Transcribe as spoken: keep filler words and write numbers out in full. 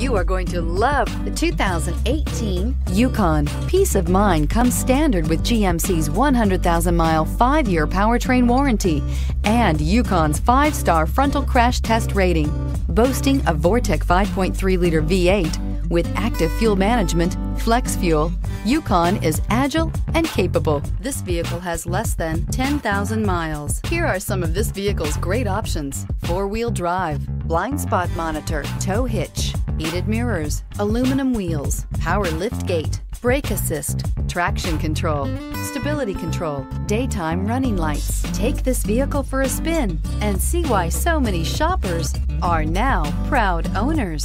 You are going to love the two thousand eighteen Yukon. Peace of mind comes standard with G M C's one hundred thousand mile five year powertrain warranty and Yukon's five star frontal crash test rating. Boasting a Vortec five point three liter V eight with active fuel management, flex fuel, Yukon is agile and capable. This vehicle has less than ten thousand miles. Here are some of this vehicle's great options: four wheel drive, blind spot monitor, tow hitch, heated mirrors, aluminum wheels, power lift gate, brake assist, traction control, stability control, daytime running lights. Take this vehicle for a spin and see why so many shoppers are now proud owners.